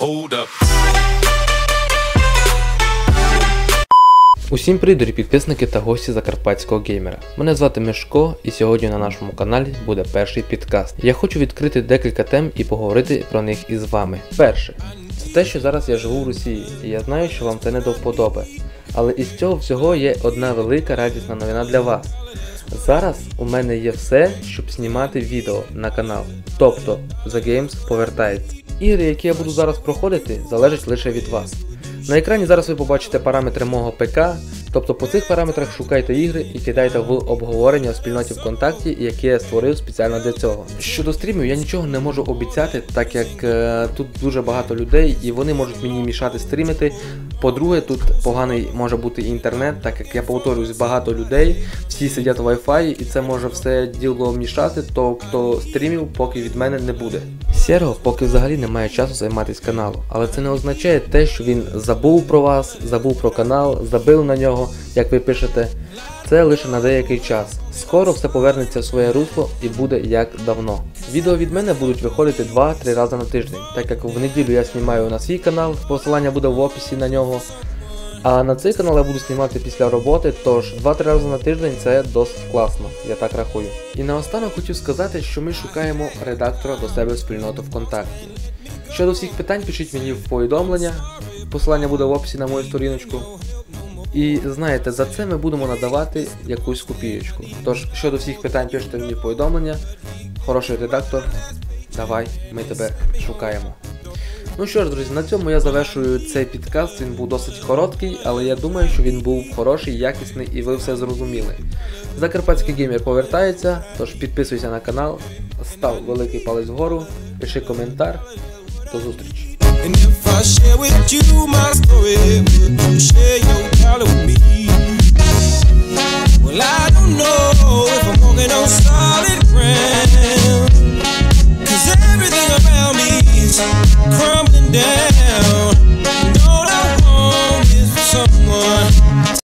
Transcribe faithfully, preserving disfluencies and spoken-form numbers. Hold up. Усім привіт, підписники та гості Закарпатського Геймера. Мене звати Мишко, і сьогодні на нашому каналі буде перший підкаст. Я хочу відкрити декілька тем і поговорити про них із вами. Перше. Це те, що зараз я живу в Росії, і я знаю, що вам це не до вподоби. Але із цього всього є одна велика радісна новина для вас. Зараз у мене є все, щоб знімати відео на канал. Тобто, ZGames повертається. Ігри, які я буду зараз проходити, залежать лише від вас. На екрані зараз ви побачите параметри мого ПК, тобто по цих параметрах шукайте ігри і кидайте в обговорення у спільноті ВКонтакті, яке я створив спеціально для цього. Щодо стрімів, я нічого не можу обіцяти, так як е, тут дуже багато людей і вони можуть мені мішати стрімити. По-друге, тут поганий може бути інтернет, так як я повторююсь, багато людей, всі сидять в Wi-Fi і це може все діло мішати, тобто стрімів поки від мене не буде. Сєрго поки взагалі не має часу займатися каналом, але це не означає те, що він забув про вас, забув про канал, забив на нього, як ви пишете. Це лише на деякий час. Скоро все повернеться в своє русло і буде як давно. Відео від мене будуть виходити два-три рази на тиждень, так як в неділю я знімаю на свій канал, посилання буде в описі на нього. А на цей канал я буду знімати після роботи, тож два-три рази на тиждень це досить класно, я так рахую. І наостанок хотів сказати, що ми шукаємо редактора до себе в спільноту ВКонтакті. Щодо всіх питань пишіть мені в повідомлення, посилання буде в описі на мою сторіночку. І знаєте, за це ми будемо надавати якусь копієчку. Тож, щодо всіх питань пишете мені повідомлення. Хороший редактор, давай, ми тебе шукаємо. Ну що ж, друзі, на цьому я завершую цей підкаст, він був досить короткий, але я думаю, що він був хороший, якісний і ви все зрозуміли. Закарпатський Геймер повертається, тож підписуйся на канал, став великий палець вгору, пиши коментар, до зустрічі. And if I share with you my story, would you share your dollar with me? Well, I don't know if I'm walking on solid ground, 'cause everything around me is crumbling down.